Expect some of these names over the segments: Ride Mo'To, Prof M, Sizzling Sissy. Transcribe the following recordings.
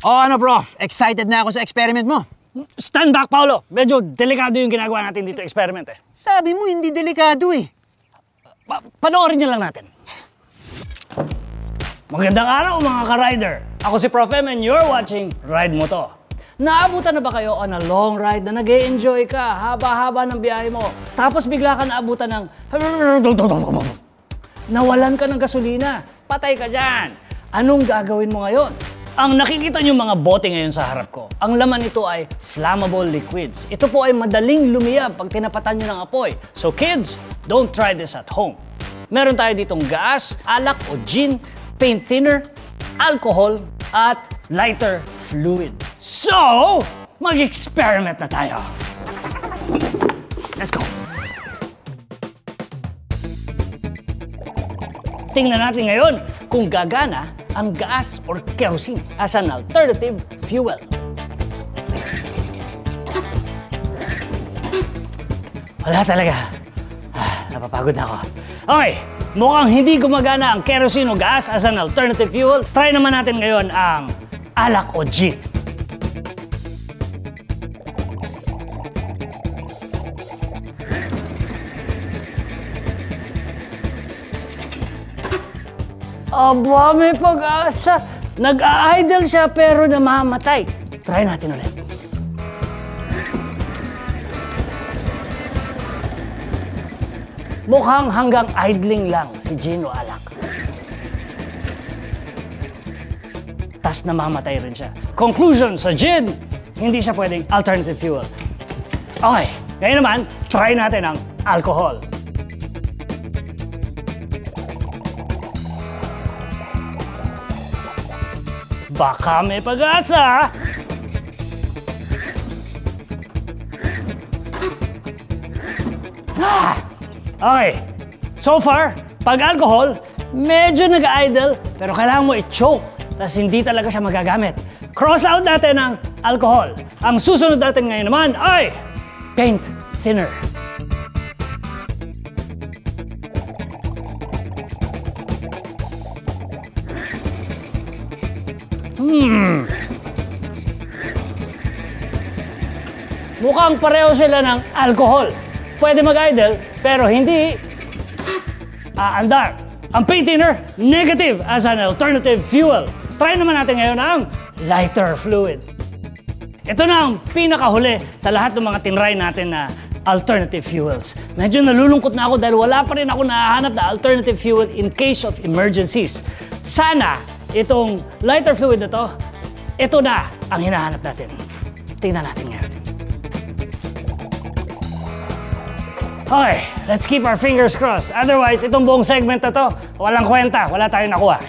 Oh, ano, Prof? Excited na ako sa experiment mo. Stand back, Paolo. Medyo delikado yung ginagawa natin dito, experiment eh. Sabi mo, hindi delikado eh. Panoorin niyo lang natin. Magandang araw, mga ka-rider. Ako si Prof M and you're watching Ride Mo'To. Naabutan na ba kayo on a long ride na nag-e-enjoy ka haba-haba ng biyahe mo? Tapos bigla ka naabutan ng... Nawalan ka ng gasolina. Patay ka dyan. Anong gagawin mo ngayon? Ang nakikita niyo mga bote ngayon sa harap ko, ang laman nito ay flammable liquids. Ito po ay madaling lumiyab pag tinapatan niyo ng apoy. So kids, don't try this at home. Meron tayo ditong gas, alak o gin, paint thinner, alcohol, at lighter fluid. So, mag-experiment na tayo. Let's go. Tingnan natin ngayon kung gagana ang gas or kerosene as an alternative fuel. Wala talaga. Napapagod na ako. Okay, mukhang hindi gumagana ang kerosene o gas as an alternative fuel. Try naman natin ngayon ang alak o gin. Aba, may pag-asa. Nag-a-idle siya pero namamatay. Try natin ulit. Mukhang hanggang idling lang si Gino Alak. Tas namamatay rin siya. Conclusion sa gin, hindi siya pwedeng alternative fuel. Okay, ngayon naman, try natin ang alcohol. Baka may pag-asa. Okay. So far, pag-alcohol, medyo nag-idle, pero kailangan mo i-choke, tas hindi talaga siya magagamit. Cross out natin ang alcohol. Ang susunod natin ngayon naman ay paint thinner. Mukhang pareho sila ng alcohol. Pwede mag-idle, pero hindi aandar. Ang paint thinner, negative as an alternative fuel. Try naman natin ngayon ang lighter fluid. Ito na ang pinakahuli sa lahat ng mga tinry natin na alternative fuels. Medyo nalulungkot na ako dahil wala pa rin ako nahahanap na alternative fuel in case of emergencies. Sana itong lighter fluid na to, ito na ang hinahanap natin. Tingnan natin ngayon. Okay, let's keep our fingers crossed. Otherwise, itong buong segment na to, walang kwenta, wala tayong nakuha.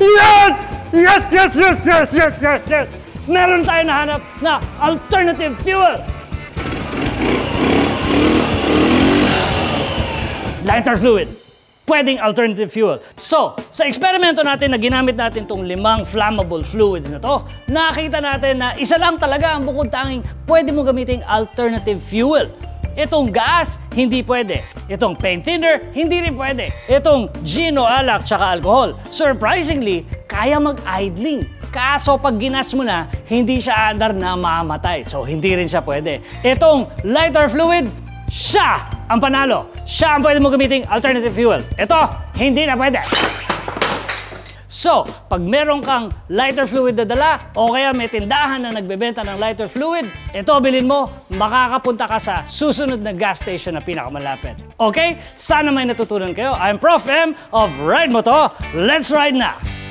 Yes! Yes, yes, yes, yes, yes, yes, yes! Meron tayong nahanap na alternative fuel! Lighter fluid. Pwedeng alternative fuel. So, sa eksperimento natin na ginamit natin itong 5 flammable fluids na to, nakita natin na isa lang talaga ang bukod tanging pwede mo gamiting alternative fuel. Itong gas, hindi pwede. Itong paint thinner, hindi rin pwede. Itong gin o alak tsaka alcohol, surprisingly, kaya mag-idling. Kaso pag ginas mo na, hindi siya andar na mamatay. So hindi rin siya pwede. Itong lighter fluid, siya ang panalo. Siya ang pwede mo gamiting alternative fuel. Ito, hindi na pwede. So, pag meron kang lighter fluid na dala o kaya may tindahan na nagbebenta ng lighter fluid, ito bilhin mo, makakapunta ka sa susunod na gas station na pinakamalapit. Okay? Sana may natutunan kayo. I'm Prof M of Ride Mo'To. Let's ride na!